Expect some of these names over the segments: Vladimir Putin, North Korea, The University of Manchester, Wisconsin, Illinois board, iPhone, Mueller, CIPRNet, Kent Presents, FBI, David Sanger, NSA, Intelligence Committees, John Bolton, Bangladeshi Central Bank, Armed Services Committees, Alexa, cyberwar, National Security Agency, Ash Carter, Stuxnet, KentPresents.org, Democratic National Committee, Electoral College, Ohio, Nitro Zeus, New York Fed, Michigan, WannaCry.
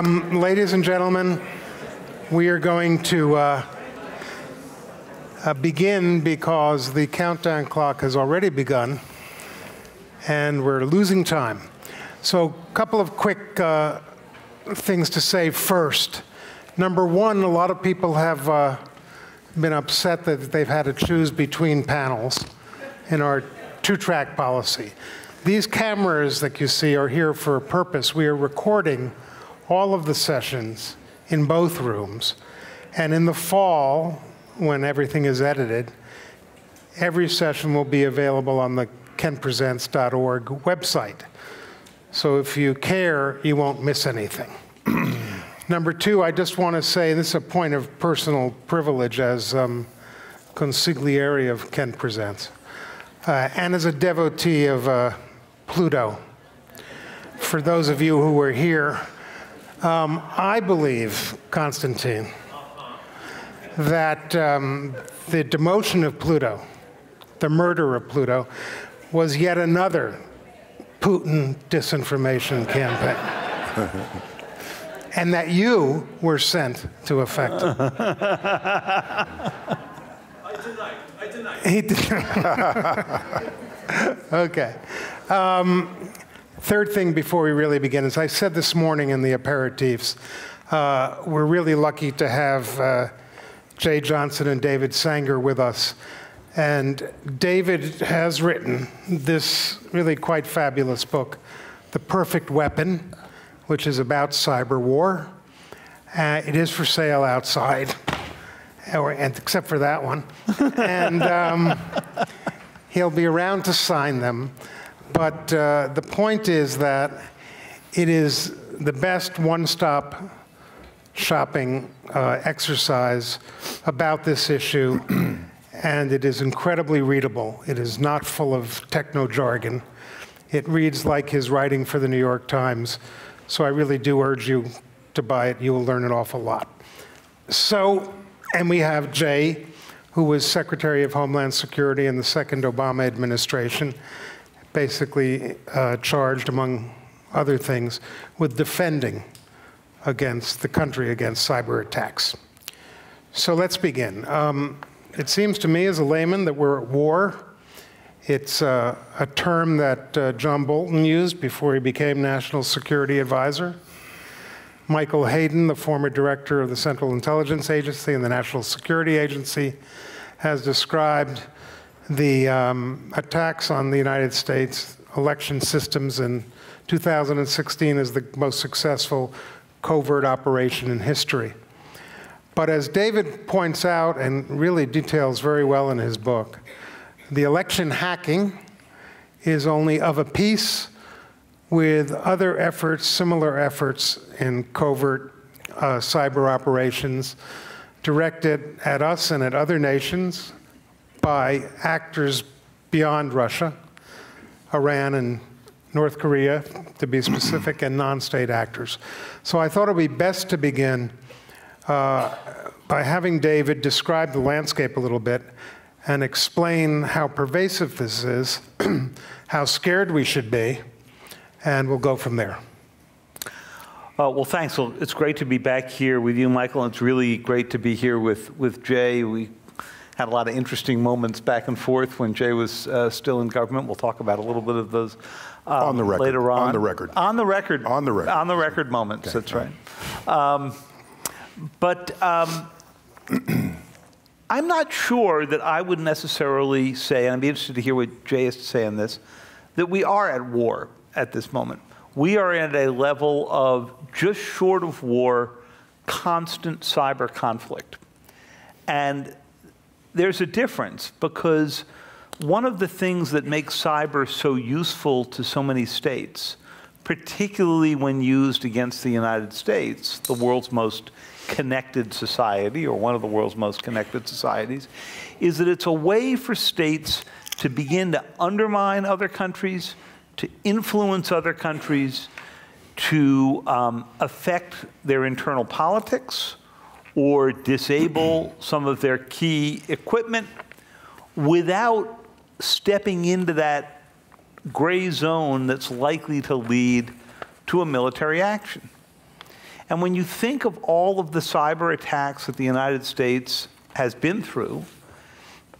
Ladies and gentlemen, we are going to begin because the countdown clock has already begun and we're losing time. So a couple of quick things to say first. Number one, a lot of people have been upset that they've had to choose between panels in our two-track policy. These cameras that you see are here for a purpose. We are recording all of the sessions in both rooms. And in the fall, when everything is edited, every session will be available on the KentPresents.org website. So if you care, you won't miss anything. Number two, I just want to say, this is a point of personal privilege as consigliere of Kent Presents, and as a devotee of Pluto. For those of you who were here, I believe, Constantine, that the demotion of Pluto, the murder of Pluto, was yet another Putin disinformation campaign. And that you were sent to effect. I denied. He denied. Okay. Third thing before we really begin is I said this morning in the aperitifs, we're really lucky to have Jeh Johnson and David Sanger with us. And David has written this really quite fabulous book, The Perfect Weapon, which is about cyber war. It is for sale outside, except for that one. And he'll be around to sign them. But the point is that it is the best one-stop shopping exercise about this issue. And it is incredibly readable. It is not full of techno-jargon. It reads like his writing for the New York Times. So I really do urge you to buy it. You will learn an awful lot. So, and we have Jeh, who was Secretary of Homeland Security in the second Obama administration, basically charged, among other things, with defending against the country against cyber attacks. So let's begin. It seems to me as a layman that we're at war. It's a term that John Bolton used before he became National Security Advisor. Michael Hayden, the former director of the Central Intelligence Agency and the National Security Agency, has described the attacks on the United States election systems in 2016 as the most successful covert operation in history. But as David points out and really details very well in his book, the election hacking is only of a piece with other efforts, similar efforts in covert cyber operations directed at us and at other nations by actors beyond Russia, Iran and North Korea, to be specific, and non-state actors. So I thought it would be best to begin by having David describe the landscape a little bit and explain how pervasive this is, how scared we should be, and we'll go from there. Well, thanks. Well, it's great to be back here with you, Michael. It's really great to be here with Jeh. We had a lot of interesting moments back and forth when Jeh was still in government. We'll talk about a little bit of those on the record. Later on. On the record. On the record. On the record. On the record moments, okay. That's right. I'm not sure that I would necessarily say, and I'd be interested to hear what Jeh has to say on this, that we are at war at this moment. We are at a level of just short of war, constant cyber conflict. And there's a difference because one of the things that makes cyber so useful to so many states, particularly when used against the United States, the world's most connected society, or one of the world's most connected societies, is that it's a way for states to begin to undermine other countries, to influence other countries, to affect their internal politics, or disable some of their key equipment without stepping into that gray zone that's likely to lead to a military action. And when you think of all of the cyber attacks that the United States has been through,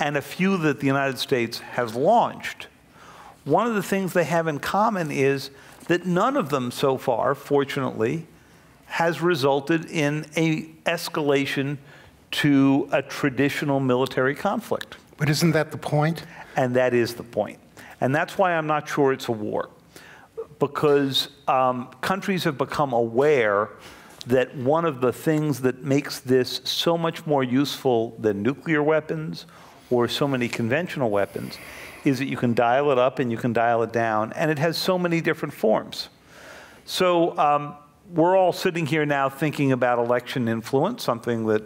and a few that the United States has launched, one of the things they have in common is that none of them so far, fortunately, has resulted in an escalation to a traditional military conflict. But isn't that the point? And that is the point. And that's why I'm not sure it's a war, because countries have become aware that one of the things that makes this so much more useful than nuclear weapons or so many conventional weapons is that you can dial it up and you can dial it down, and it has so many different forms. So we're all sitting here now thinking about election influence, something that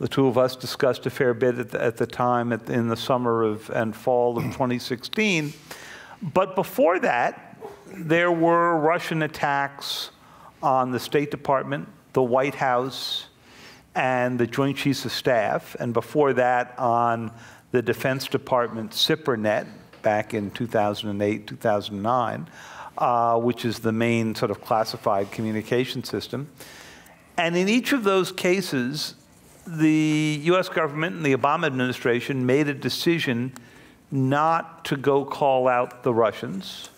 the two of us discussed a fair bit at the time in the summer of and fall of 2016. But before that, there were Russian attacks on the State Department, the White House, and the Joint Chiefs of Staff, and before that on the Defense Department CIPRNet back in 2008, 2009, which is the main sort of classified communication system. And in each of those cases, the US government and the Obama administration made a decision not to go call out the Russians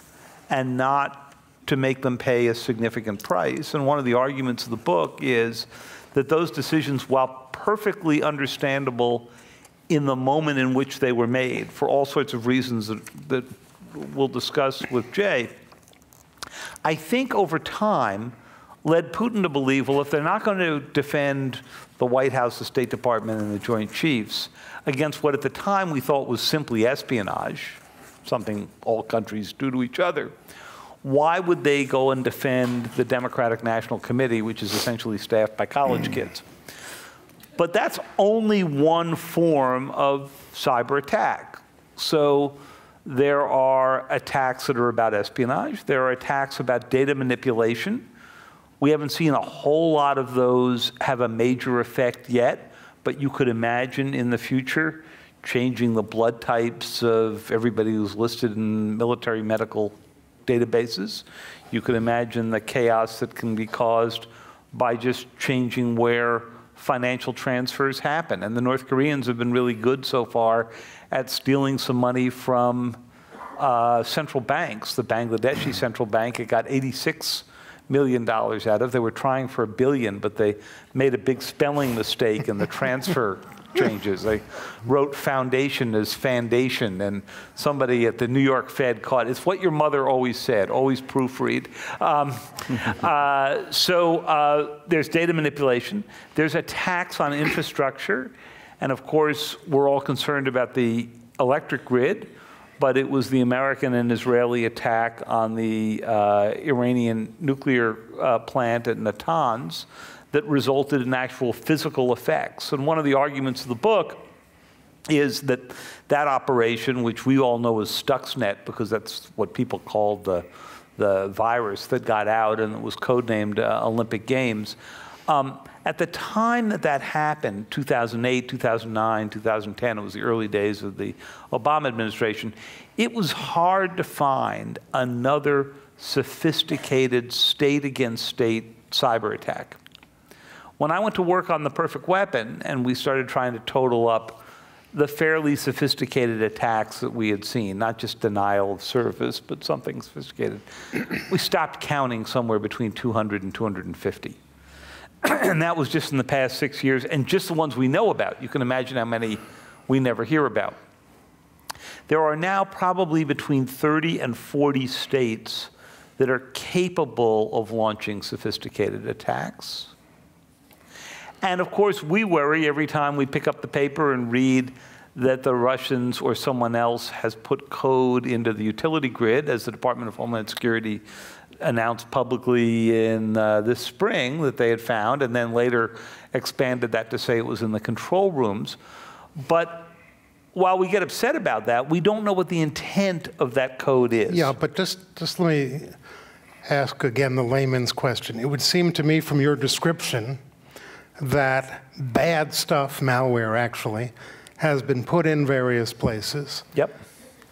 and not to make them pay a significant price. And one of the arguments of the book is that those decisions, while perfectly understandable in the moment in which they were made, for all sorts of reasons that we'll discuss with Jeh, I think over time led Putin to believe, well, if they're not going to defend the White House, the State Department, and the Joint Chiefs against what at the time we thought was simply espionage, something all countries do to each other, why would they go and defend the Democratic National Committee, which is essentially staffed by college kids? But that's only one form of cyber attack. So there are attacks that are about espionage. There are attacks about data manipulation. We haven't seen a whole lot of those have a major effect yet, but you could imagine in the future changing the blood types of everybody who's listed in military medical databases. You could imagine the chaos that can be caused by just changing where financial transfers happen. And the North Koreans have been really good so far at stealing some money from central banks. The Bangladeshi Central Bank, it got $86 million out of. They were trying for $1 billion, but they made a big spelling mistake in the transfer changes. They wrote foundation as foundation, and somebody at the New York Fed caught it. It's what your mother always said, always proofread. There's data manipulation. There's attacks on infrastructure. And of course, we're all concerned about the electric grid, but it was the American and Israeli attack on the Iranian nuclear plant at Natanz that resulted in actual physical effects. And one of the arguments of the book is that that operation, which we all know as Stuxnet, because that's what people called the virus that got out and it was codenamed Olympic Games, at the time that that happened, 2008, 2009, 2010, it was the early days of the Obama administration, it was hard to find another sophisticated state-against-state cyber attack. When I went to work on The Perfect Weapon and we started trying to total up the fairly sophisticated attacks that we had seen, not just denial of service, but something sophisticated, we stopped counting somewhere between 200 and 250. And that was just in the past 6 years, and just the ones we know about. You can imagine how many we never hear about. There are now probably between 30 and 40 states that are capable of launching sophisticated attacks. And of course, we worry every time we pick up the paper and read that the Russians or someone else has put code into the utility grid, as the Department of Homeland Security announced publicly in this spring that they had found, and then later expanded that to say it was in the control rooms. But while we get upset about that, we don't know what the intent of that code is. Yeah, but just let me ask again the layman's question. It would seem to me from your description that bad stuff, malware actually, has been put in various places. Yep.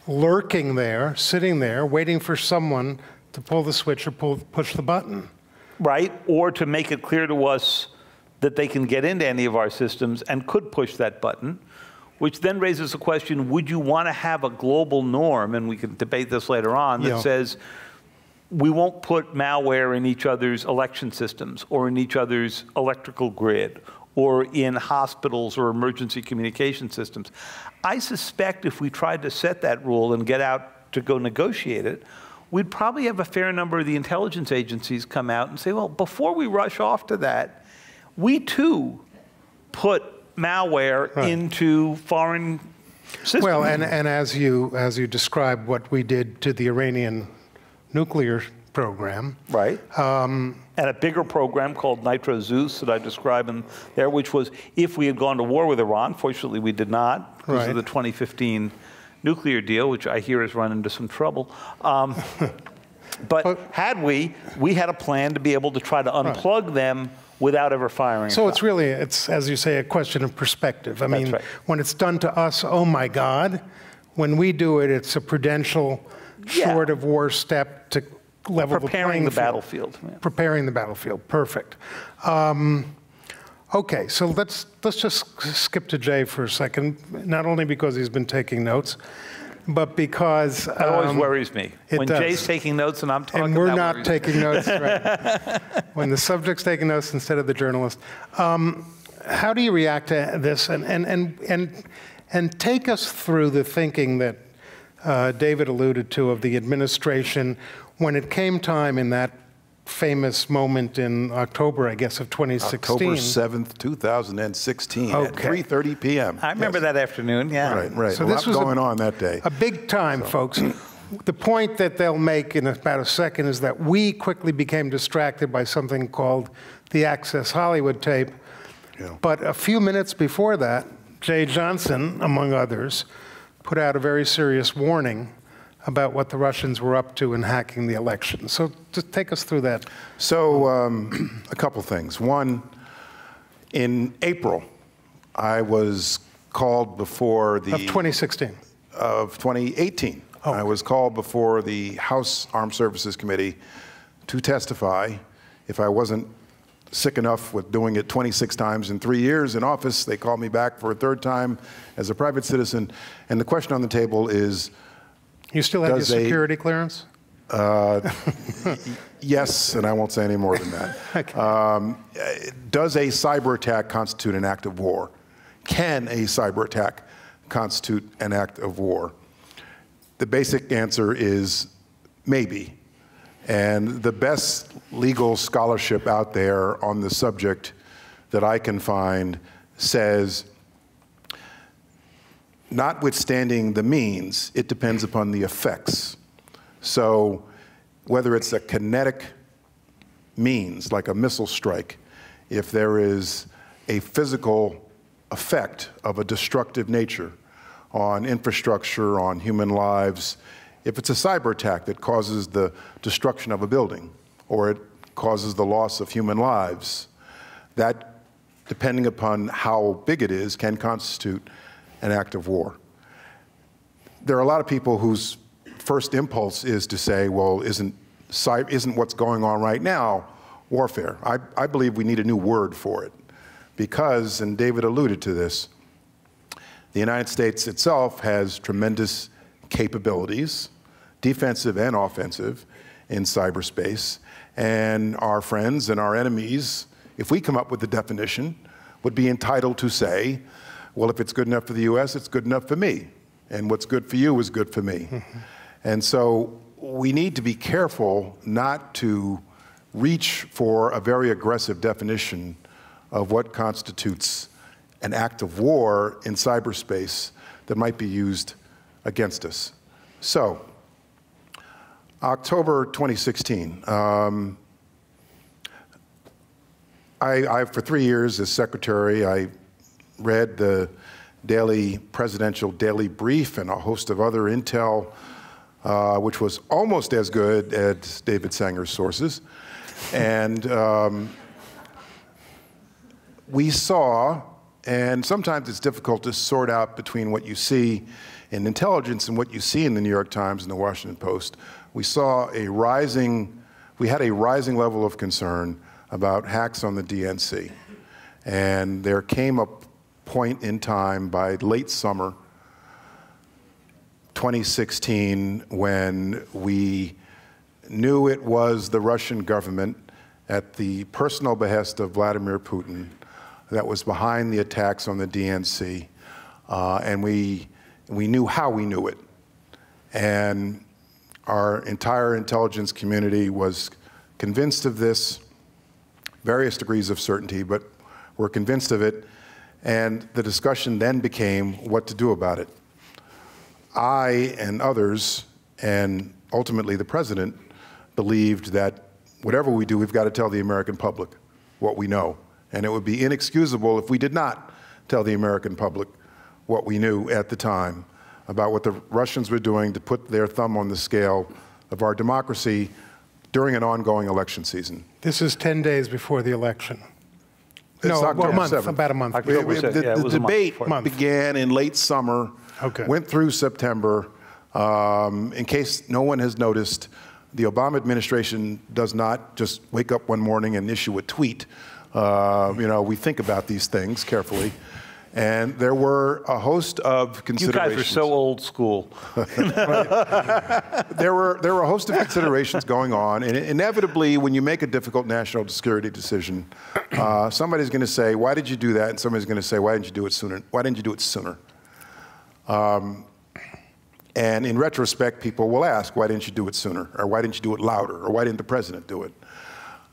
Lurking there, sitting there, waiting for someone to pull the switch or push the button. right? Or to make it clear to us that they can get into any of our systems and could push that button, which then raises the question, would you want to have a global norm, and we can debate this later on, that says we won't put malware in each other's election systems or in each other's electrical grid or in hospitals or emergency communication systems. I suspect if we tried to set that rule and get out to go negotiate it, we'd probably have a fair number of the intelligence agencies come out and say, well, before we rush off to that, we too put malware into foreign systems. Well, and as you described what we did to the Iranian nuclear program. Right. And a bigger program called Nitro Zeus that I described in there, which was if we had gone to war with Iran, fortunately we did not because of the 2015 nuclear deal, which I hear has run into some trouble. But had we had a plan to be able to try to unplug them without ever firing. So it's really, it's, as you say, a question of perspective. I mean, when it's done to us, oh my God. When we do it, it's a prudential short of war step to level the playing field. Preparing the battlefield. Yeah. Preparing the battlefield, perfect. Okay, so let's just skip to Jeh for a second, not only because he's been taking notes, but because that always worries me. When Jay's taking notes and I'm talking, and we're not taking notes. Right. When the subject's taking notes instead of the journalist. How do you react to this? And take us through the thinking that David alluded to of the administration when it came time in that famous moment in October, I guess, of 2016. October 7th, 2016 at 3:30 p.m. I remember that afternoon, Right, right. So this was going on that day. A big time, folks. The point that they'll make in about a second is that we quickly became distracted by something called the Access Hollywood tape. Yeah. But a few minutes before that, Jeh Johnson, among others, put out a very serious warning about what the Russians were up to in hacking the election. So just take us through that. So a couple things. One, in April, I was called before the... Of 2016. Of 2018. Oh. I was called before the House Armed Services Committee to testify. If I wasn't sick enough with doing it 26 times in 3 years in office, they called me back for a third time as a private citizen. And the question on the table is, you still have your security clearance? Yes, and I won't say any more than that. Does a cyber attack constitute an act of war? Can a cyber attack constitute an act of war? The basic answer is maybe. And the best legal scholarship out there on the subject that I can find says, notwithstanding the means, it depends upon the effects. So whether it's a kinetic means, like a missile strike, if there is a physical effect of a destructive nature on infrastructure, on human lives, if it's a cyber attack that causes the destruction of a building, or it causes the loss of human lives, that, depending upon how big it is, can constitute an act of war. There are a lot of people whose first impulse is to say, well, isn't what's going on right now warfare? I believe we need a new word for it because, and David alluded to this, the United States itself has tremendous capabilities, defensive and offensive, in cyberspace, and our friends and our enemies, if we come up with the definition, would be entitled to say, well, if it's good enough for the US, it's good enough for me. And what's good for you is good for me. And so we need to be careful not to reach for a very aggressive definition of what constitutes an act of war in cyberspace that might be used against us. So October 2016, I for 3 years as secretary, I read the daily presidential daily brief and a host of other intel, which was almost as good as David Sanger's sources. And we saw, and sometimes it's difficult to sort out between what you see in intelligence and what you see in the New York Times and the Washington Post, we saw a rising we had a rising level of concern about hacks on the DNC. And there came a point in time by late summer 2016 when we knew it was the Russian government at the personal behest of Vladimir Putin that was behind the attacks on the DNC, and we knew how we knew it. And our entire intelligence community was convinced of this, various degrees of certainty, but we're convinced of it. And the discussion then became what to do about it. I and others, and ultimately the president, believed that whatever we do, we've got to tell the American public what we know. And it would be inexcusable if we did not tell the American public what we knew at the time about what the Russians were doing to put their thumb on the scale of our democracy during an ongoing election season. This is 10 days before the election. No, well, about a month. The debate began in late summer, went through September. In case no one has noticed, the Obama administration does not just wake up one morning and issue a tweet. You know, we think about these things carefully. And there were a host of considerations. You guys are so old school. There were a host of considerations going on, and inevitably, when you make a difficult national security decision, somebody's going to say, "Why did you do that?" And somebody's going to say, "Why didn't you do it sooner? Why didn't you do it sooner?" And in retrospect, people will ask, "Why didn't you do it sooner?" Or "Why didn't you do it louder?" Or "Why didn't the president do it?"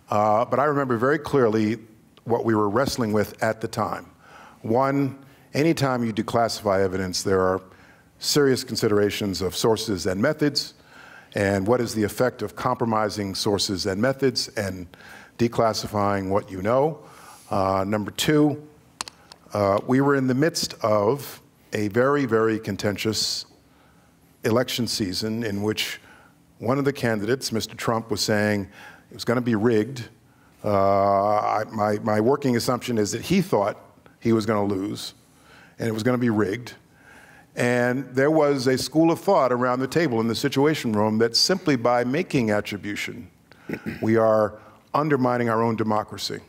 But I remember very clearly what we were wrestling with at the time. One, anytime you declassify evidence, there are serious considerations of sources and methods, and what is the effect of compromising sources and methods and declassifying what you know. Number two, we were in the midst of a very, very contentious election season in which one of the candidates, Mr. Trump, was saying it was going to be rigged. My working assumption is that he thought he was going to lose, and it was going to be rigged. And there was a school of thought around the table in the Situation Room that simply by making attribution, we are undermining our own democracy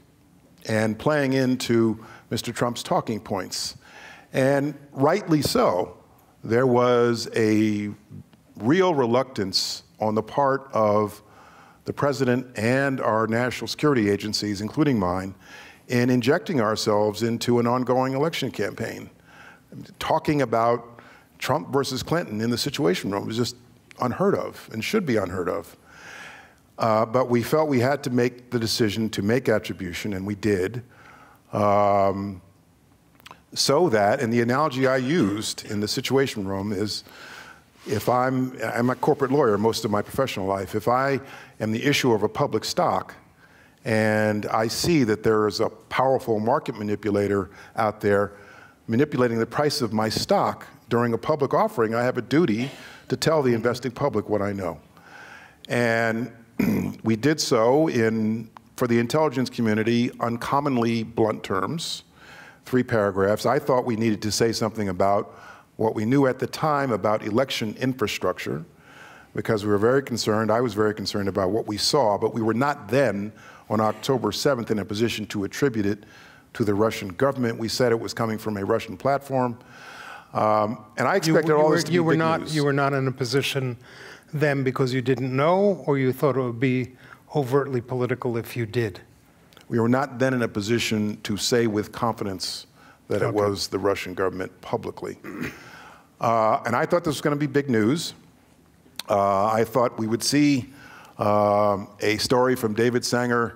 and playing into Mr. Trump's talking points. And rightly so, there was a real reluctance on the part of the president and our national security agencies, including mine, in injecting ourselves into an ongoing election campaign. Talking about Trump versus Clinton in the Situation Room was just unheard of and should be unheard of. But we felt we had to make the decision to make attribution, and we did. So that, and the analogy I used in the Situation Room is, if I'm a corporate lawyer most of my professional life, if I am the issuer of a public stock, and I see that there is a powerful market manipulator out there manipulating the price of my stock during a public offering, I have a duty to tell the investing public what I know. And we did so in, for the intelligence community, uncommonly blunt terms, 3 paragraphs. I thought we needed to say something about what we knew at the time about election infrastructure, because we were very concerned, I was very concerned about what we saw, but we were not then, on October 7th, in a position to attribute it to the Russian government. We said it was coming from a Russian platform. And I expected all this to be big news. You were not in a position then because you didn't know, or you thought it would be overtly political if you did? We were not then in a position to say with confidence that it was the Russian government publicly. And I thought this was going to be big news. I thought we would see a story from David Sanger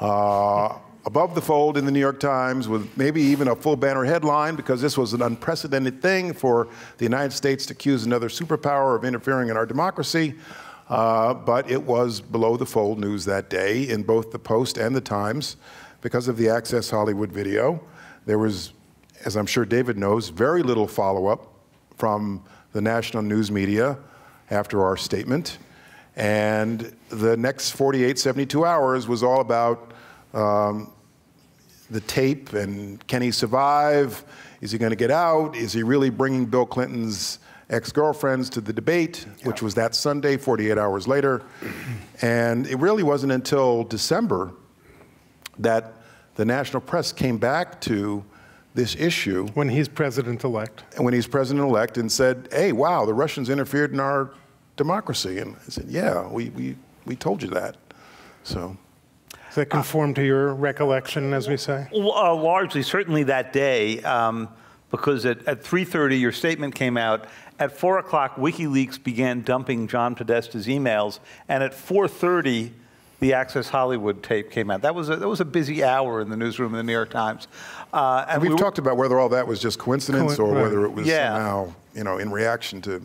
above the fold in the New York Times with maybe even a full banner headline, because this was an unprecedented thing for the United States to accuse another superpower of interfering in our democracy. But it was below the fold news that day in both the Post and the Times because of the Access Hollywood video. There was, as I'm sure David knows, very little follow-up from the national news media after our statement. And the next 48, 72 hours was all about the tape and can he survive? Is he going to get out? Is he really bringing Bill Clinton's ex-girlfriends to the debate, which was that Sunday, 48 hours later. And it really wasn't until December that the national press came back to this issue. When he's president-elect. When he's president-elect and said, hey, wow, the Russians interfered in our democracy. And I said, yeah, we told you that. So. Does that conform to your recollection, as we say? Largely, certainly that day, because at 3:30, your statement came out. At 4 o'clock, WikiLeaks began dumping John Podesta's emails. And at 4:30, the Access Hollywood tape came out. That was a busy hour in the newsroom of the New York Times. And we've talked about whether all that was just coincidence or whether it was somehow, you know, in reaction to.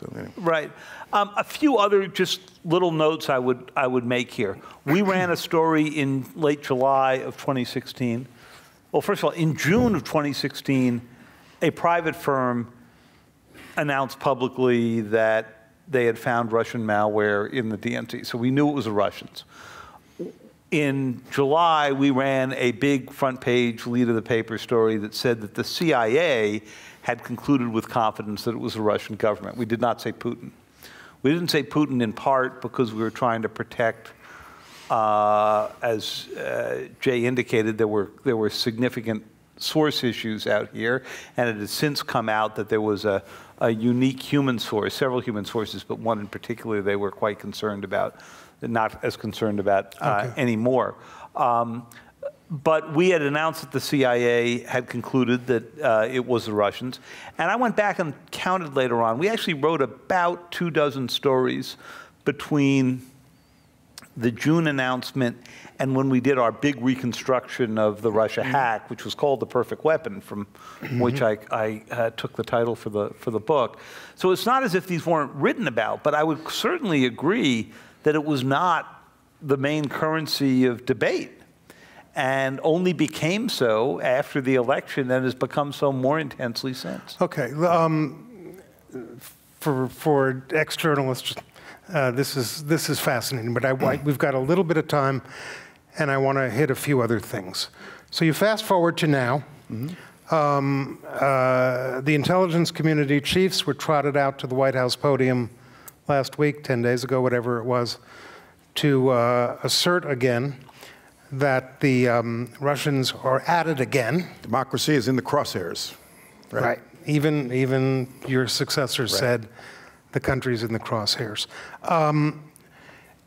So anyway. Right. A few other just little notes I would make here. We ran a story in late July of 2016. Well, first of all, in June of 2016, a private firm announced publicly that they had found Russian malware in the DNC, so we knew it was the Russians. In July, we ran a big front-page lead-of-the-paper story that said that the CIA had concluded with confidence that it was the Russian government. We did not say Putin. We didn't say Putin in part because we were trying to protect, as Jay indicated, there were significant source issues out here, and it has since come out that there was a unique human source, several human sources, but one in particular they were quite concerned about, not as concerned about anymore. But we had announced that the CIA had concluded that it was the Russians. And I went back and counted later on. We actually wrote about 24 stories between the June announcement and when we did our big reconstruction of the Russia hack, which was called The Perfect Weapon, from which I took the title for the book. So it's not as if these weren't written about, but I would certainly agree that it was not the main currency of debate and only became so after the election and has become so more intensely since. Okay. For ex-journalists, this is fascinating, but we've got a little bit of time, and I want to hit a few other things. So you fast forward to now. The intelligence community chiefs were trotted out to the White House podium last week, 10 days ago, whatever it was, to assert again that the Russians are at it again. Democracy is in the crosshairs. Right. Right. Even your successor said the country's in the crosshairs.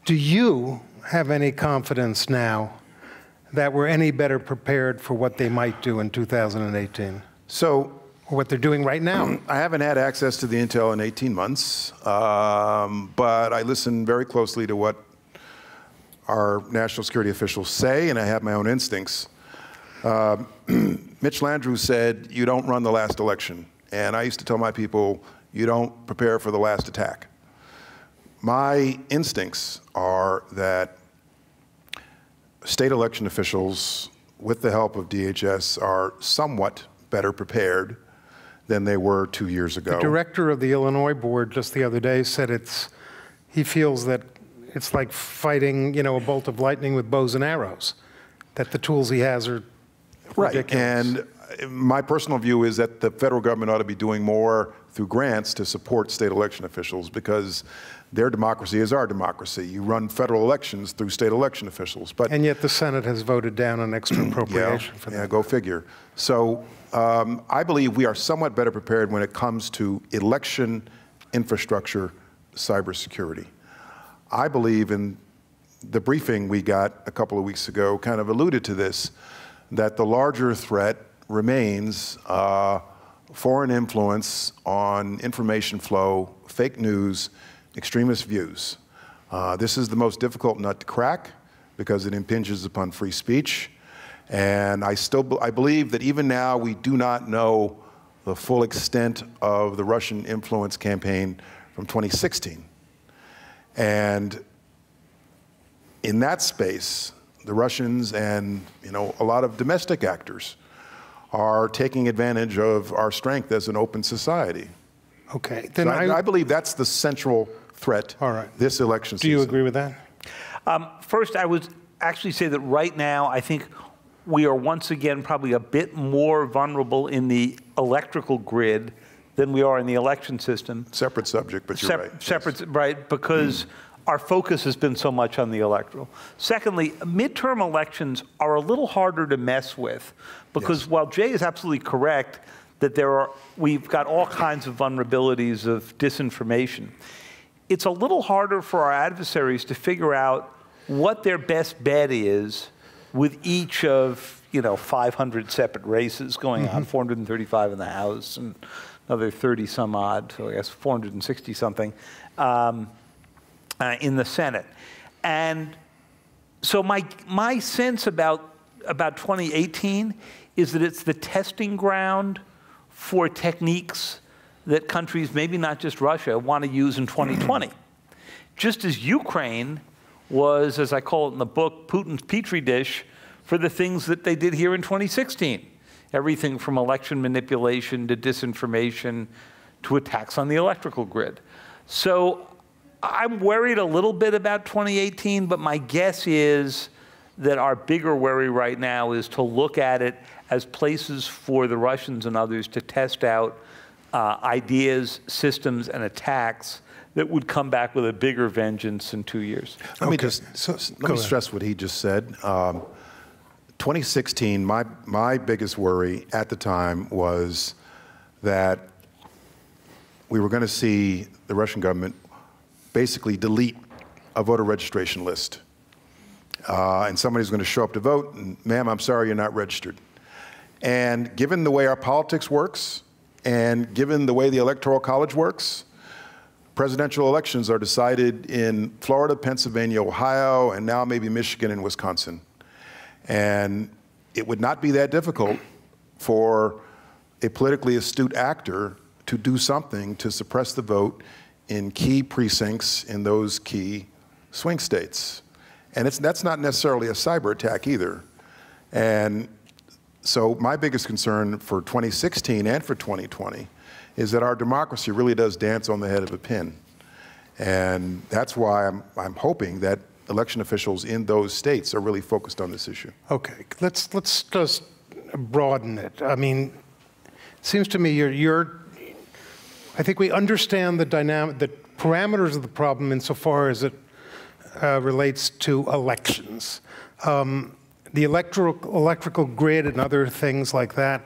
Do you have any confidence now that we're any better prepared for what they might do in 2018? So, or what they're doing right now? I haven't had access to the intel in 18 months, but I listen very closely to what our national security officials say, and I have my own instincts. Mitch Landrieu said, you don't run the last election. And I used to tell my people, you don't prepare for the last attack. My instincts are that state election officials, with the help of DHS, are somewhat better prepared than they were 2 years ago. The director of the Illinois board just the other day said he feels that it's like fighting, you know, a bolt of lightning with bows and arrows, that the tools he has are ridiculous. And my personal view is that the federal government ought to be doing more through grants to support state election officials, because their democracy is our democracy. You run federal elections through state election officials. And yet the Senate has voted down an extra appropriation for that. Yeah, go figure. So I believe we are somewhat better prepared when it comes to election infrastructure, cybersecurity. I believe, in the briefing we got a couple of weeks ago kind of alluded to this, that the larger threat remains foreign influence on information flow, fake news, extremist views. This is the most difficult nut to crack because it impinges upon free speech. And I believe that even now we do not know the full extent of the Russian influence campaign from 2016. And in that space, the Russians and, you know, a lot of domestic actors are taking advantage of our strength as an open society. Okay. Then so I believe that's the central threat this election season. Do you agree with that? First, I would actually say that right now, I think we are once again probably a bit more vulnerable in the electrical grid than we are in the election system. Separate subject, but you're right. Separate, yes. Right, because our focus has been so much on the electoral. Secondly, midterm elections are a little harder to mess with because while Jeh is absolutely correct that there are, we've got all kinds of vulnerabilities of disinformation, it's a little harder for our adversaries to figure out what their best bet is with each of, 500 separate races going on, 435 in the House and another 30 some odd, so I guess 460 something in the Senate. And so my sense about 2018 is that it's the testing ground for techniques that countries, maybe not just Russia, want to use in 2020. Just as Ukraine was, as I call it in the book, Putin's petri dish for the things that they did here in 2016. Everything from election manipulation to disinformation to attacks on the electrical grid. So I'm worried a little bit about 2018, but my guess is that our bigger worry right now is to look at it as places for the Russians and others to test out ideas, systems, and attacks that would come back with a bigger vengeance in 2 years. Let me stress what he just said. 2016, my biggest worry at the time was that we were going to see the Russian government basically delete a voter registration list. And somebody's going to show up to vote, and ma'am, I'm sorry, you're not registered. And given the way our politics works, and given the way the Electoral College works, presidential elections are decided in Florida, Pennsylvania, Ohio, and now maybe Michigan and Wisconsin. And it would not be that difficult for a politically astute actor to do something to suppress the vote in key precincts in those key swing states. And that's not necessarily a cyber attack either. And so my biggest concern for 2016 and for 2020 is that our democracy really does dance on the head of a pin. And that's why I'm hoping that election officials in those states are really focused on this issue. Okay, let's just broaden it. I mean, it seems to me I think we understand the parameters of the problem insofar as it relates to elections. The electrical grid and other things like that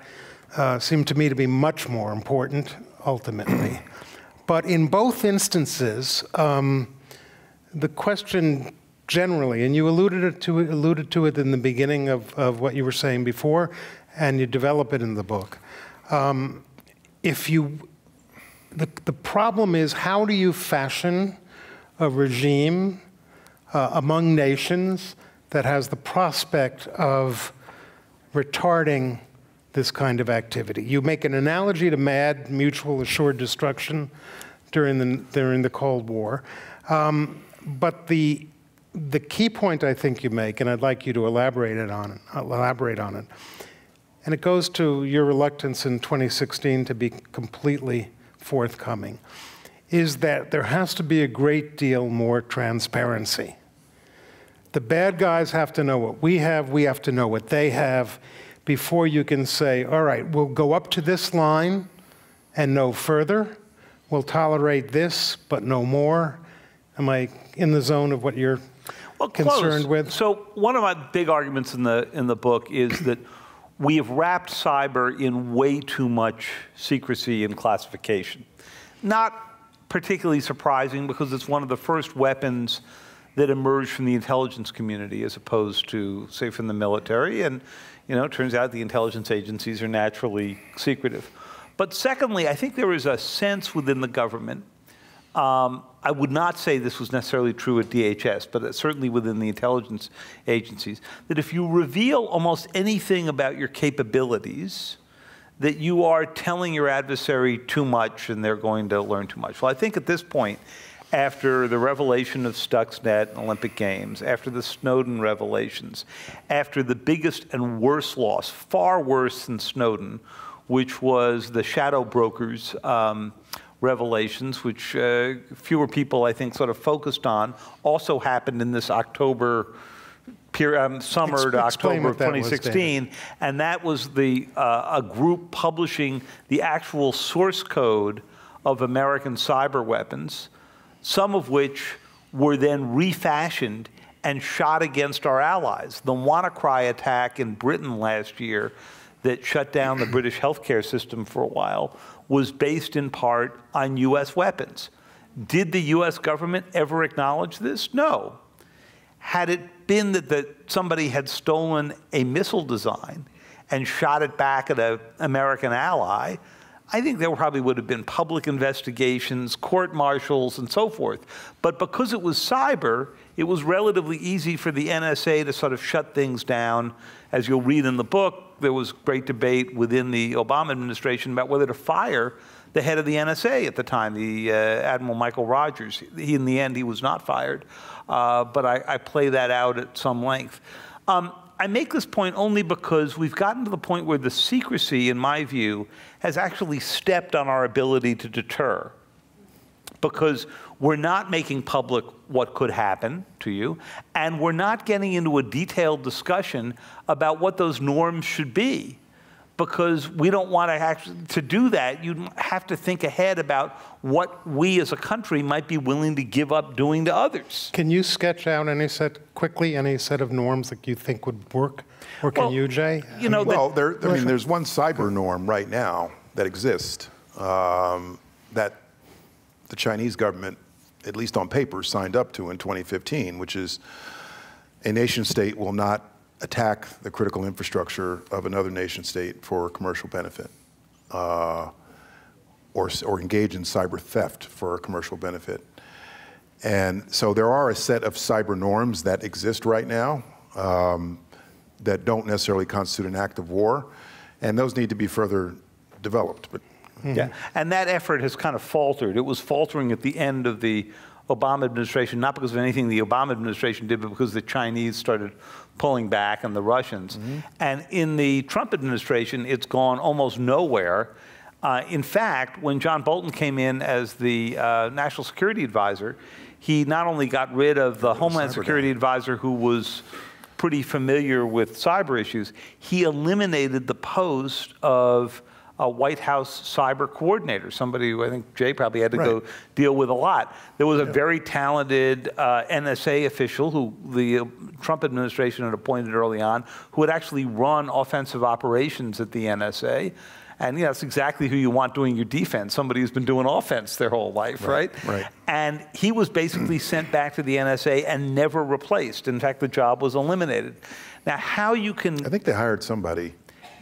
seem to me to be much more important, ultimately. But in both instances, the question generally, and you alluded to it in the beginning of what you were saying before, and you develop it in the book. The problem is, how do you fashion a regime among nations that has the prospect of retarding this kind of activity? You make an analogy to MAD, mutual assured destruction, during the Cold War. But the key point I think you make, and I'd like you to elaborate on it, and it goes to your reluctance in 2016 to be completely forthcoming, is that there has to be a great deal more transparency. The bad guys have to know what we have to know what they have, before you can say, all right, we'll go up to this line and no further, we'll tolerate this, but no more. Am I in the zone of what you're concerned with? So one of my big arguments in the book is that we have wrapped cyber in way too much secrecy and classification. Not particularly surprising, because it's one of the first weapons that emerged from the intelligence community as opposed to, say, from the military. And it turns out the intelligence agencies are naturally secretive. But secondly, I think there is a sense within the government, I would not say this was necessarily true at DHS, but certainly within the intelligence agencies, that if you reveal almost anything about your capabilities, that you are telling your adversary too much and they're going to learn too much. Well, I think at this point, after the revelation of Stuxnet and Olympic Games, after the Snowden revelations, after the biggest and worst loss, far worse than Snowden, which was the Shadow Brokers revelations, which fewer people, I think, sort of focused on, also happened in this October summer to October of 2016, and that was the a group publishing the actual source code of American cyber weapons, some of which were then refashioned and shot against our allies. The WannaCry attack in Britain last year that shut down the British healthcare system for a while was based in part on US weapons. Did the US government ever acknowledge this? No. Had it been that, somebody had stolen a missile design and shot it back at an American ally, I think there probably would have been public investigations, court-martials, and so forth. But because it was cyber, it was relatively easy for the NSA to sort of shut things down. As you'll read in the book, there was great debate within the Obama administration about whether to fire the head of the NSA at the time, the Admiral Michael Rogers. In the end, he was not fired. But I play that out at some length. I make this point only because we've gotten to the point where the secrecy, in my view, has actually stepped on our ability to deter, because we're not making public what could happen to you, and we're not getting into a detailed discussion about what those norms should be, because we don't want to actually, to do that, you have to think ahead about what we as a country might be willing to give up doing to others. Can you sketch out any set, quickly, any set of norms that you think would work? Or can you, Jay? You know, I mean, there's one cyber norm right now that exists that the Chinese government, at least on paper, signed up to in 2015, which is a nation state will not attack the critical infrastructure of another nation state for commercial benefit, or engage in cyber theft for commercial benefit. And so there are a set of cyber norms that exist right now that don't necessarily constitute an act of war, and those need to be further developed. But yeah, and that effort has kind of faltered. It was faltering at the end of the Obama administration, not because of anything the Obama administration did, but because the Chinese started pulling back and the Russians. And in the Trump administration, it's gone almost nowhere. In fact, when John Bolton came in as the National Security Advisor, he not only got rid of the Homeland Security Advisor, who was pretty familiar with cyber issues, he eliminated the post of a White House cyber coordinator, somebody who I think Jay probably had to go deal with a lot. There was a very talented NSA official who the Trump administration had appointed early on, who had actually run offensive operations at the NSA. And yeah, that's exactly who you want doing your defense, somebody who's been doing offense their whole life, right? And he was basically sent back to the NSA and never replaced. In fact, the job was eliminated. Now, how you can... I think they hired somebody.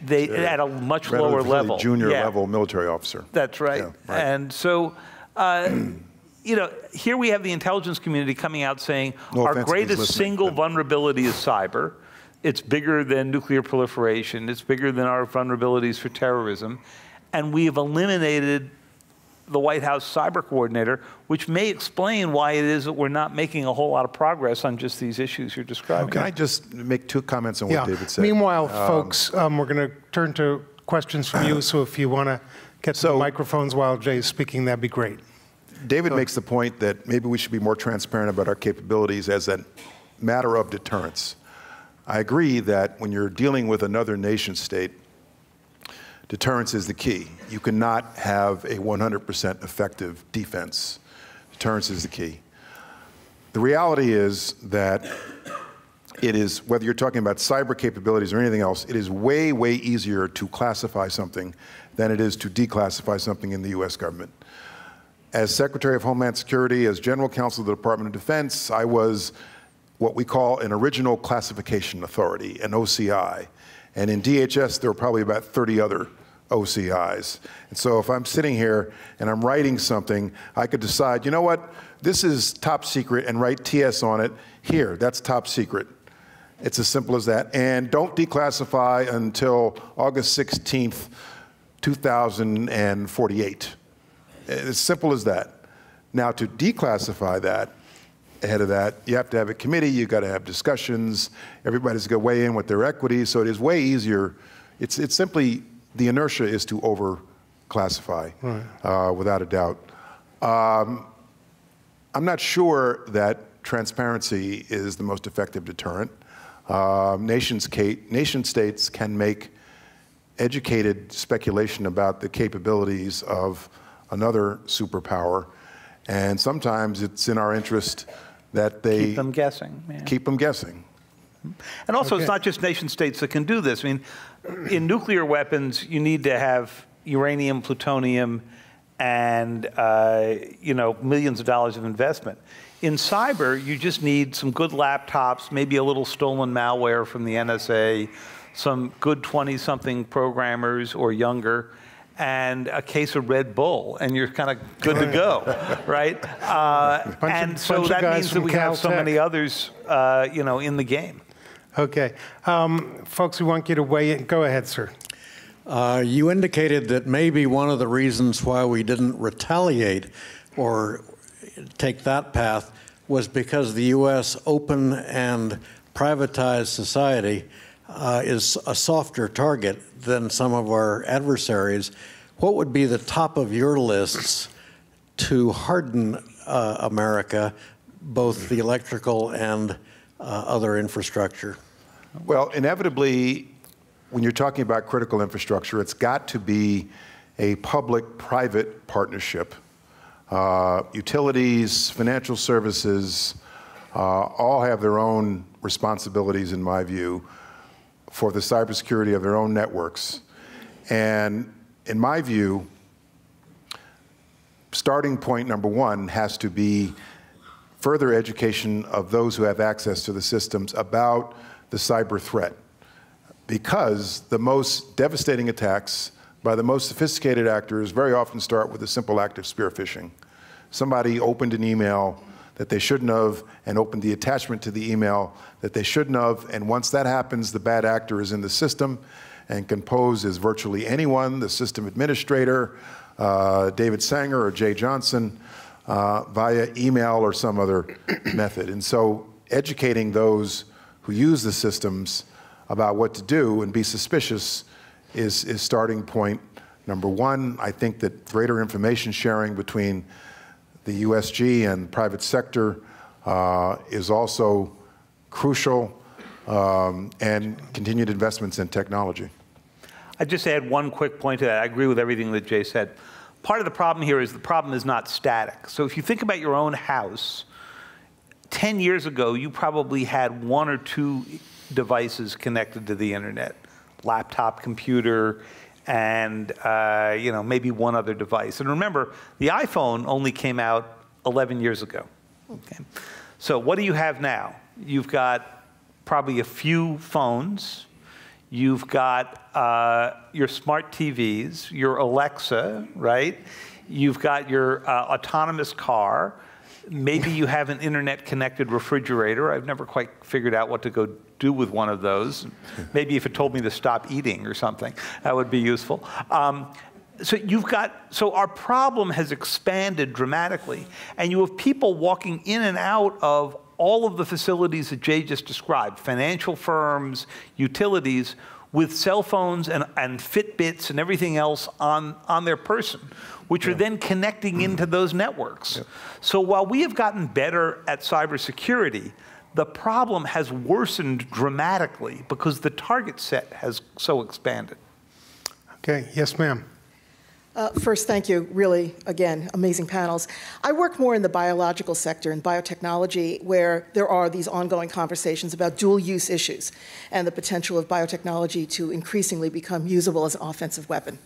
They at a much lower level, junior level military officer. That's right. Yeah, right. And so, you know, here we have the intelligence community coming out saying our greatest single vulnerability is cyber. It's bigger than nuclear proliferation. It's bigger than our vulnerabilities for terrorism, and we have eliminated the White House cyber coordinator, which may explain why it is that we're not making a whole lot of progress on just these issues you're describing. Can I just make two comments on what David said? Meanwhile, folks, we're going to turn to questions from you, so if you want to get to the microphones while Jay's speaking, that'd be great. David makes the point that maybe we should be more transparent about our capabilities as a matter of deterrence. I agree that when you're dealing with another nation state, deterrence is the key. You cannot have a 100% effective defense. Deterrence is the key. The reality is that it is, whether you're talking about cyber capabilities or anything else, it is way, way easier to classify something than it is to declassify something in the US government. As Secretary of Homeland Security, as General Counsel of the Department of Defense, I was what we call an original classification authority, an OCI. And in DHS, there were probably about 30 other OCIs. And so if I'm sitting here and I'm writing something, I could decide, you know what, this is top secret, and write TS on it. Here, that's top secret. It's as simple as that. And don't declassify until August 16th, 2048. As simple as that. Now, to declassify that, ahead of that, you have to have a committee, you've got to have discussions, everybody's going to weigh in with their equities, so it is way easier. It's simply, the inertia is to over-classify, without a doubt. I'm not sure that transparency is the most effective deterrent. Nation states can make educated speculation about the capabilities of another superpower, and sometimes it's in our interest that they keep them guessing. Man. Keep them guessing. And also, okay. It's not just nation states that can do this. I mean, in nuclear weapons, you need to have uranium, plutonium, and you know, millions of dollars of investment. In cyber, you just need some good laptops, maybe a little stolen malware from the NSA, some good 20-something programmers or younger, and a case of Red Bull, and you're kind of good to go, right? And so that means that we have so many others, you know, in the game. Okay, folks, we want you to weigh in. Go ahead, sir. You indicated that maybe one of the reasons why we didn't retaliate or take that path was because the U.S. open and privatized society is a softer target than some of our adversaries. What would be the top of your lists to harden America, both the electrical and other infrastructure? Well, inevitably, when you're talking about critical infrastructure, it's got to be a public-private partnership. Utilities, financial services, all have their own responsibilities, in my view, for the cybersecurity of their own networks. And in my view, starting point number one has to be further education of those who have access to the systems about the cyber threat, because the most devastating attacks by the most sophisticated actors very often start with a simple act of spear phishing. Somebody opened an email that they shouldn't have and opened the attachment to the email that they shouldn't have, and once that happens, the bad actor is in the system and can pose as virtually anyone, the system administrator, David Sanger or Jeh Johnson, via email or some other method. And so educating those who use the systems about what to do and be suspicious is starting point number one. I think that greater information sharing between the USG and private sector is also crucial, and continued investments in technology. I'd just add one quick point to that. I agree with everything that Jay said. Part of the problem here is the problem is not static. So if you think about your own house, 10 years ago, you probably had one or two devices connected to the internet. Laptop, computer, and you know, maybe one other device. And remember, the iPhone only came out 11 years ago. Okay. So what do you have now? You've got probably a few phones. You've got your smart TVs, your Alexa, right? You've got your autonomous car. Maybe you have an internet-connected refrigerator. I've never quite figured out what to go do with one of those. Maybe if it told me to stop eating or something, that would be useful. So our problem has expanded dramatically, and you have people walking in and out of all of the facilities that Jay just described, financial firms, utilities, with cell phones and Fitbits and everything else on their person, which are then connecting into those networks. Yeah. So while we have gotten better at cybersecurity, the problem has worsened dramatically because the target set has so expanded. Okay, yes, ma'am. First, thank you. Really, again, amazing panels. I work more in the biological sector, in biotechnology, where there are these ongoing conversations about dual-use issues and the potential of biotechnology to increasingly become usable as an offensive weapon.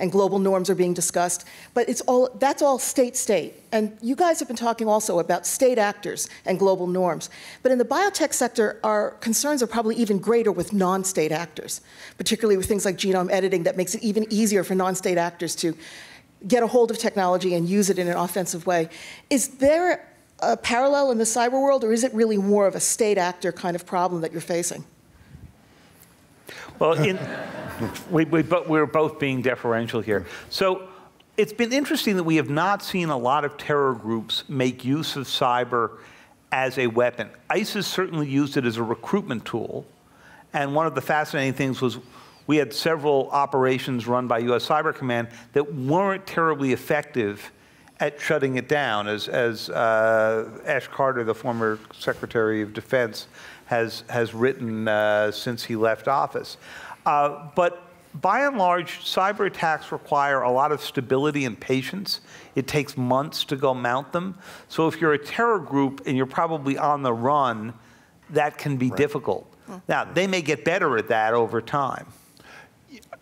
And global norms are being discussed, but it's all, that's all state-state. And you guys have been talking also about state actors and global norms. But in the biotech sector, our concerns are probably even greater with non-state actors, particularly with things like genome editing that makes it even easier for non-state actors to get a hold of technology and use it in an offensive way. Is there a parallel in the cyber world, or is it really more of a state actor kind of problem that you're facing? Well, we're both being deferential here. So it's been interesting that we have not seen a lot of terror groups make use of cyber as a weapon. ISIS certainly used it as a recruitment tool, and one of the fascinating things was we had several operations run by U.S. Cyber Command that weren't terribly effective at shutting it down, as Ash Carter, the former Secretary of Defense, has written since he left office. But by and large, cyber attacks require a lot of stability and patience. It takes months to go mount them. So if you're a terror group and you're probably on the run, that can be difficult. Now, they may get better at that over time.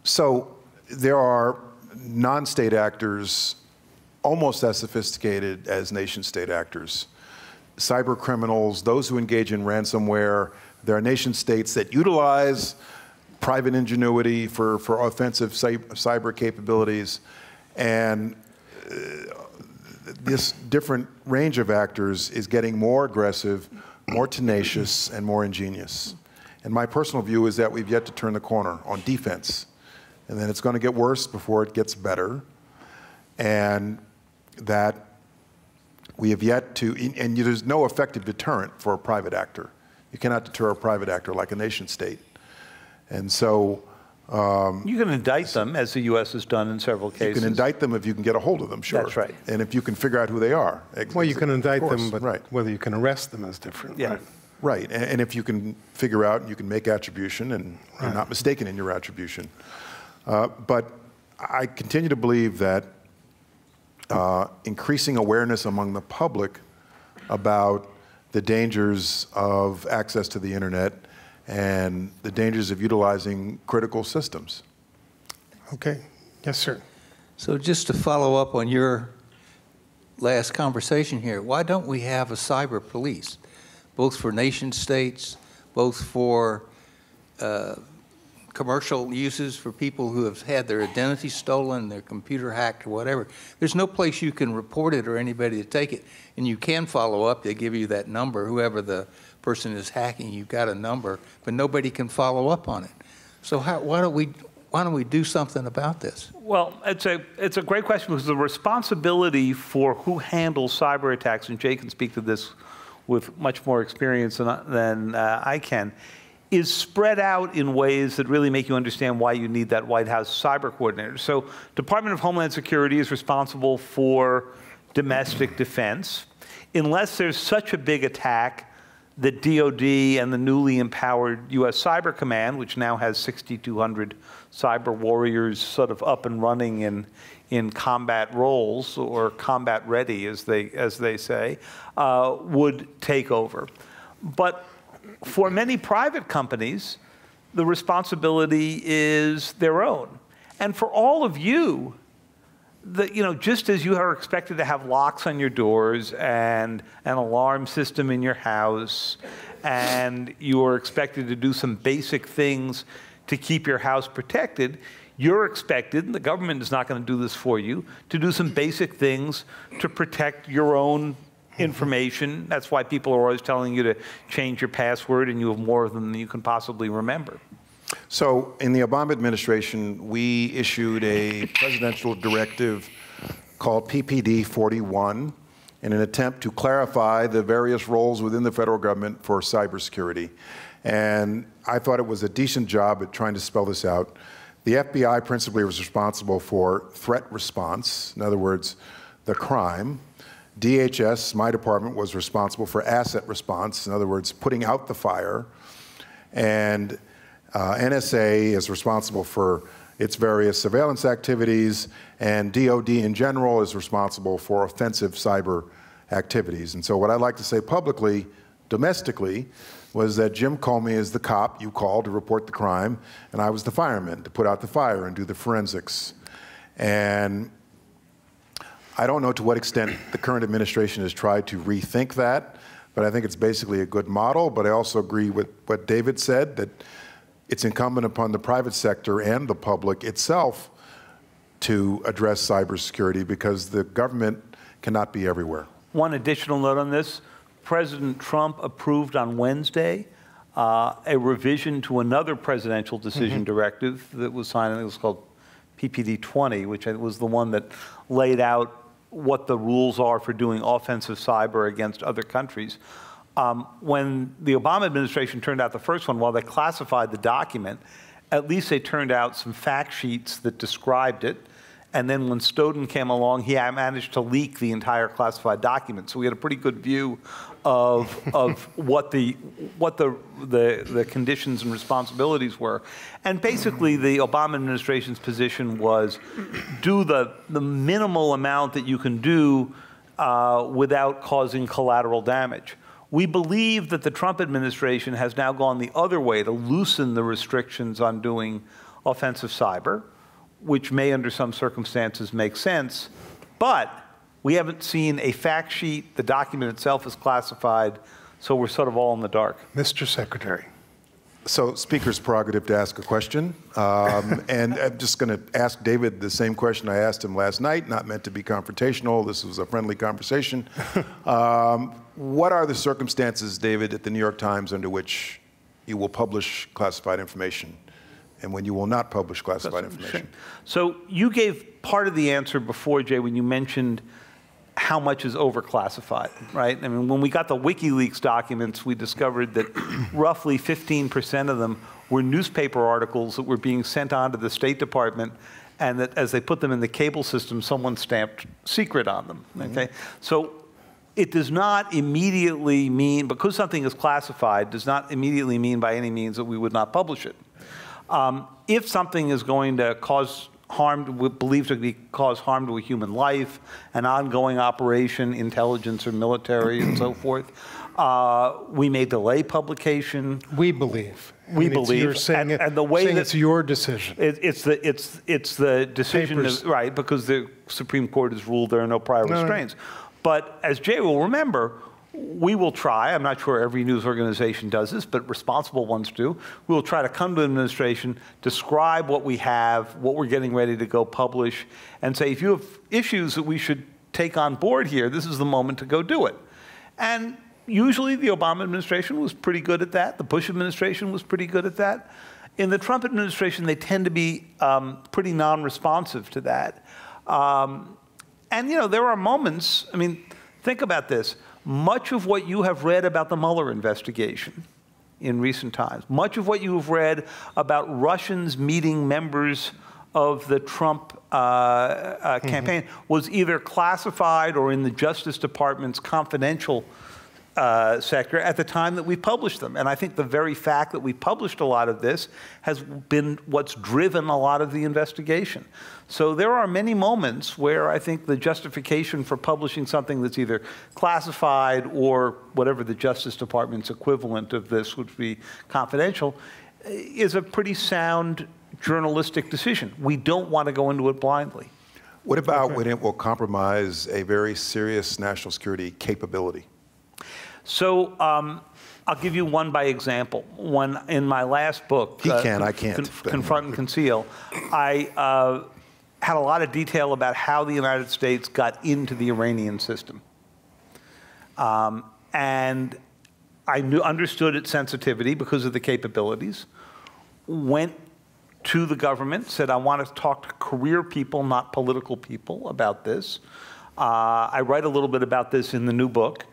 So there are non-state actors almost as sophisticated as nation-state actors. Cyber criminals, those who engage in ransomware, there are nation-states that utilize private ingenuity for offensive cyber capabilities, and this different range of actors is getting more aggressive, more tenacious, and more ingenious. And my personal view is that we've yet to turn the corner on defense, and then it's going to get worse before it gets better, and that we have yet to, and there's no effective deterrent for a private actor. You cannot deter a private actor like a nation state. And so... you can indict them, as the U.S. has done in several cases. You can indict them if you can get a hold of them, sure. That's right. And if you can figure out who they are. Well, you can indict them, but whether you can arrest them is different. Yeah. Right. Right, and if you can figure out, you can make attribution, and you're not mistaken in your attribution. But I continue to believe that increasing awareness among the public about the dangers of access to the internet and the dangers of utilizing critical systems. Okay, yes, sir. So just to follow up on your last conversation here, why don't we have a cyber police, both for nation states, both for commercial uses for people who have had their identity stolen, their computer hacked, or whatever? There's no place you can report it or anybody to take it. And you can follow up. They give you that number. Whoever the person is hacking, you've got a number, but nobody can follow up on it. So how, why don't we do something about this? Well, it's a great question, because the responsibility for who handles cyber attacks, and Jay can speak to this with much more experience than I can, is spread out in ways that really make you understand why you need that White House cyber coordinator. So Department of Homeland Security is responsible for domestic defense, unless there's such a big attack that DOD and the newly empowered U.S. Cyber Command, which now has 6,200 cyber warriors sort of up and running in combat roles, or combat ready, as they say, would take over. But for many private companies, the responsibility is their own. And for all of you, just as you are expected to have locks on your doors and an alarm system in your house, and you are expected to do some basic things to keep your house protected, you're expected, and the government is not going to do this for you, to do some basic things to protect your own information. That's why people are always telling you to change your password, and you have more of them than you can possibly remember. So in the Obama administration, we issued a presidential directive called PPD 41 in an attempt to clarify the various roles within the federal government for cybersecurity. And I thought it was a decent job at trying to spell this out. The FBI principally was responsible for threat response, in other words, the crime. DHS, my department, was responsible for asset response, in other words, putting out the fire. And NSA is responsible for its various surveillance activities, and DOD in general is responsible for offensive cyber activities. And so what I'd like to say publicly, domestically, was that Jim Comey is the cop you called to report the crime, and I was the fireman to put out the fire and do the forensics. And I don't know to what extent the current administration has tried to rethink that, but I think it's basically a good model. But I also agree with what David said, that it's incumbent upon the private sector and the public itself to address cybersecurity, because the government cannot be everywhere. One additional note on this, President Trump approved on Wednesday a revision to another presidential decision directive that was signed, and it was called PPD 20, which was the one that laid out what the rules are for doing offensive cyber against other countries. When the Obama administration turned out the first one, while they classified the document, at least they turned out some fact sheets that described it, And then when Snowden came along, he managed to leak the entire classified document. So we had a pretty good view of what the conditions and responsibilities were. And basically, the Obama administration's position was do the minimal amount that you can do without causing collateral damage. We believe that the Trump administration has now gone the other way to loosen the restrictions on doing offensive cyber, which may under some circumstances make sense, but we haven't seen a fact sheet. The document itself is classified, so we're sort of all in the dark. Mr. Secretary. So Speaker's prerogative to ask a question, and I'm just going to ask David the same question I asked him last night, not meant to be confrontational. This was a friendly conversation. What are the circumstances, David, at the New York Times under which you will publish classified information? And when you will not publish classified information. So you gave part of the answer before, Jay, when you mentioned how much is overclassified, right? I mean, when we got the WikiLeaks documents, we discovered that roughly 15% of them were newspaper articles that were being sent on to the State Department, and that as they put them in the cable system, someone stamped secret on them, okay? So it does not immediately mean, because something is classified, does not immediately mean by any means that we would not publish it. If something is going to cause harm, believed to be cause harm to a human life, an ongoing operation, intelligence or military, and so forth, we may delay publication. We believe. We believe. You're saying and the way that it's your decision. It's the decision of, right, because the Supreme Court has ruled there are no prior restraints. But as Jay will remember, we will try, I'm not sure every news organization does this, but responsible ones do, we will try to come to the administration, describe what we have, what we're getting ready to go publish, and say, if you have issues that we should take on board here, this is the moment to go do it. And usually the Obama administration was pretty good at that. The Bush administration was pretty good at that. In the Trump administration, they tend to be pretty non-responsive to that. And you know, there are moments, I mean, think about this. Much of what you have read about the Mueller investigation in recent times, much of what you have read about Russians meeting members of the Trump campaign was either classified or in the Justice Department's confidential sector at the time that we published them. And I think the very fact that we published a lot of this has been what's driven a lot of the investigation. So there are many moments where I think the justification for publishing something that's either classified or whatever the Justice Department's equivalent of this would be confidential is a pretty sound journalistic decision. We don't want to go into it blindly. What about when it will compromise a very serious national security capability? So I'll give you one by example. One in my last book, Confront and Conceal, I had a lot of detail about how the United States got into the Iranian system. And I understood its sensitivity because of the capabilities, went to the government, said I want to talk to career people, not political people about this. I write a little bit about this in the new book.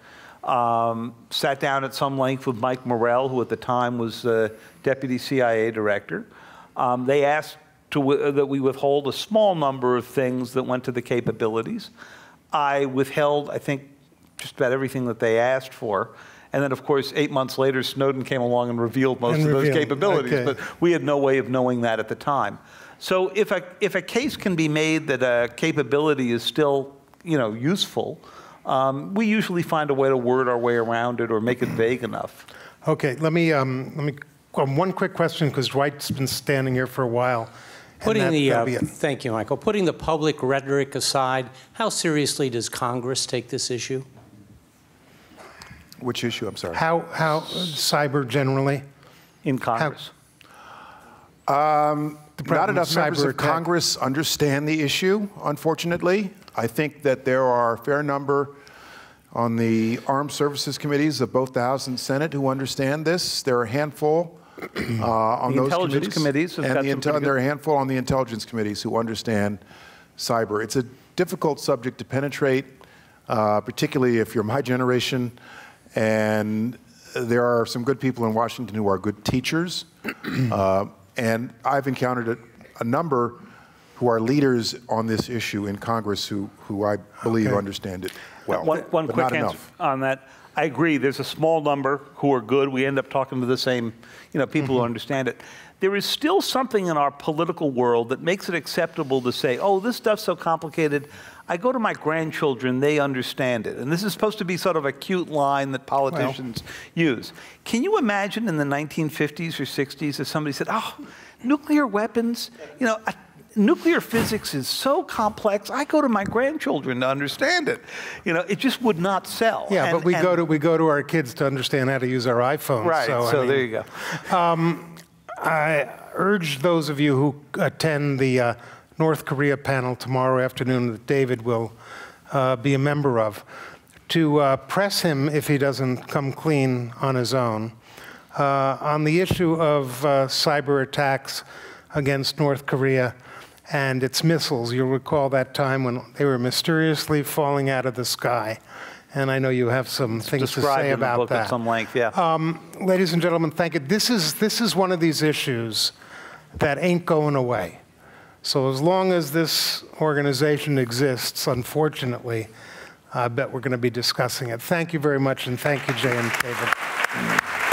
Sat down at some length with Mike Morrell, who at the time was Deputy CIA Director. They asked that we withhold a small number of things that went to the capabilities. I withheld, I think, just about everything that they asked for. And then, of course, 8 months later, Snowden came along and revealed most of those capabilities. Okay. But we had no way of knowing that at the time. So if a case can be made that a capability is still, you know, useful, we usually find a way to word our way around it or make it vague enough. Okay, let me one quick question, because Dwight's been standing here for a while. Thank you, Michael. Putting the public rhetoric aside, how seriously does Congress take this issue? Which issue? I'm sorry. How cyber generally? In Congress. Not enough members of Congress understand the issue, unfortunately. I think that there are a fair number on the Armed Services Committees of both the House and Senate who understand this. There are a handful on those committees. There are a handful on the Intelligence Committees who understand cyber. It's a difficult subject to penetrate, particularly if you're my generation. And there are some good people in Washington who are good teachers. And I've encountered a number who are leaders on this issue in Congress who I believe understand it well. One quick answer on that. I agree, there's a small number who are good. We end up talking to the same people who understand it. There is still something in our political world that makes it acceptable to say, oh, this stuff's so complicated. I go to my grandchildren, they understand it. And this is supposed to be sort of a cute line that politicians use. Can you imagine in the 1950s or 60s if somebody said, oh, nuclear weapons, nuclear physics is so complex, I go to my grandchildren to understand it. You know, it just would not sell. Yeah, and, but we go to our kids to understand how to use our iPhones. Right, so there you go. I urge those of you who attend the North Korea panel tomorrow afternoon that David will be a member of, to press him if he doesn't come clean on his own on the issue of cyber attacks against North Korea and its missiles. You'll recall that time when they were mysteriously falling out of the sky. And I know you have some things to say about that. At some length, yeah. Ladies and gentlemen, thank you. This is one of these issues that ain't going away. So as long as this organization exists, unfortunately, I bet we're going to be discussing it. Thank you very much, and thank you, Jeh and David.